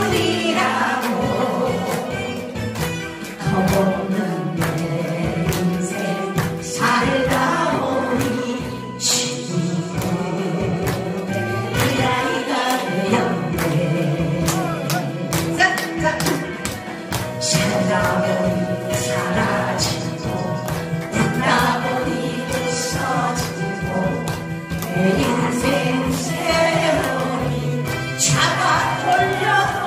줄이라고 겁없는 내 인생 살다 보니 시기에 이 나이가 되었네. 살다 보니 사라지고 웃다 보니 웃어지고 내 인생 세월이 잡아 돌려도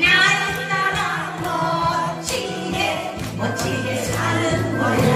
나를 따라 멋지게 사는 거야.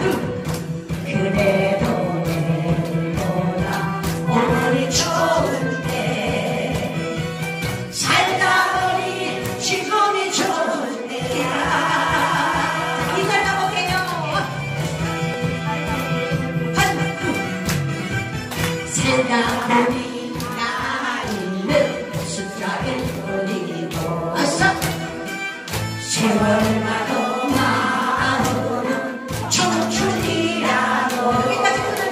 그대로 내일보다 오늘이 좋은데 살다 보니 죽음이 좋은 게야. 살다 보니 나이는 숫자에 끊이고 세월 가고 마음은 청춘이라고 겁없는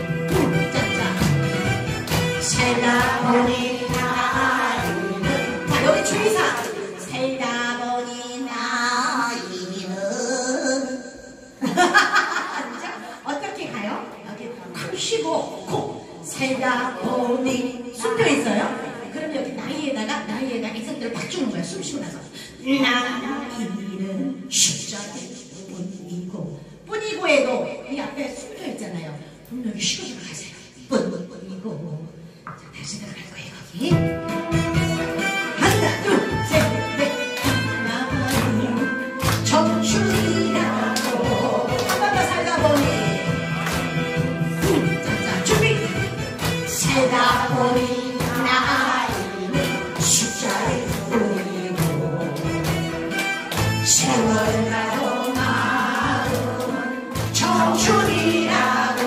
내 인생 살다 보니 청춘이네 이 나이가 되었네. 하나 둘 셋 넷 살다 보니 멋지게 사는 거야. 하나 둘 그래도 내일보다 오늘이 좋은데 살다 보니 지금이 좋은 때야. 이걸 다 볼게요. 하나 둘 살다 보니 나이는 숫자일 뿐이고 세월만 살다 보니 나이는 여기 주의사 살다 보니 나이는 어떻게 가요? 여기 콱 쉬고 콕 살다 보니 숨겨 있어요? 그럼 여기 나이에다가 이성들을 팍 주는 거야. 숨 쉬고 나서 나이는 숫자의 뿐이고 뿐이고에도 이 앞에 숨겨 있잖아요. 분명히 쉬고 들어가세요. 뿐이고 생각할 거예요. 거기 하나 둘 셋 넷 나는 청춘이라고 한 번 더 살다 보니 준비 살다 보니 나이는 숫자에 보이고 세월 가도 나는 청춘이라고.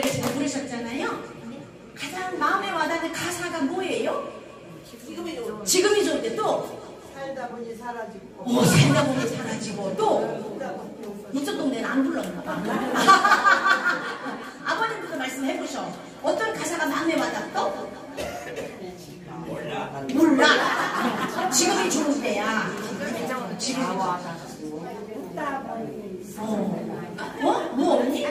노래를 지금 부르셨잖아요. 가장 마음에 와닿는 가사가 뭐예요? 지금이 좋은데 또 살다 보니 사라지고 살다 보니 사라지고 또 문천 동네는 안 불렀나 봐. 아버님부터 말씀해보셔. 어떤 가사가 마음에 와닿고? 몰라. 지금이 좋은 때야. 지금이 뭐 언니?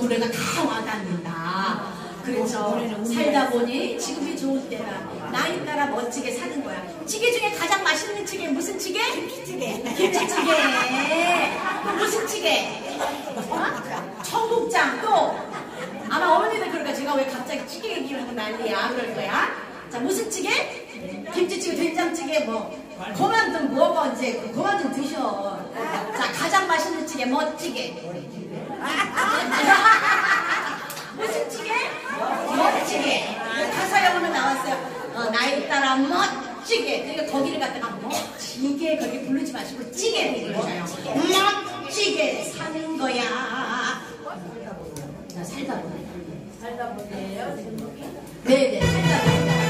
노래가 다 와닿는다. 그렇죠. 살다 보니 지금이 좋은 때라. 나이 따라 멋지게 사는 거야. 찌개 중에 가장 맛있는 찌개 무슨 찌개? 김치찌개. 김치찌개. 또 무슨 찌개? 청국장. 또 아마 어머니들 그러니까 제가 왜 갑자기 찌개 얘기를 하고 난리야 그럴 거야. 자 무슨 찌개? 김치찌개, 된장찌개 뭐. 그만 좀 먹어 이제. 그만 좀 드셔. 자 가장 맛있는 찌개 멋찌개. 무슨 찌개? 멋지게. 가사용으로 나왔어요. 나이 따라 멋지게. 그러니까 거기를 갖다가 멋지게 그렇게 부르지 마시고 찌개로 부르세요. 멋지게 사는 거야. 나 살다 보네. 살다 보네요. 네네 살다 보네.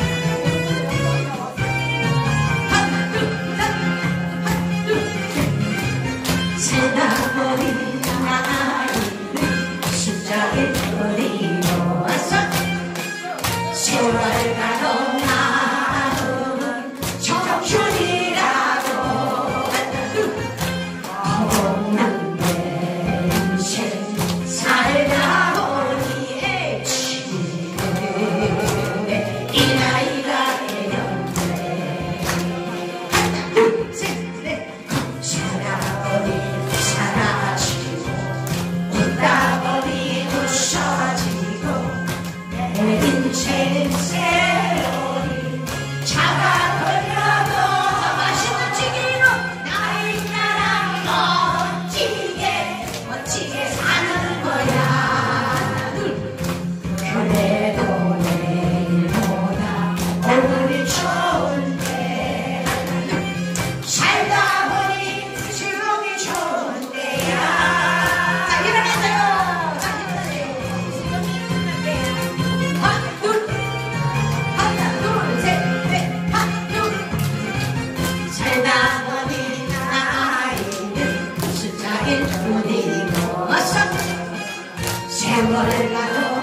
세월을 가도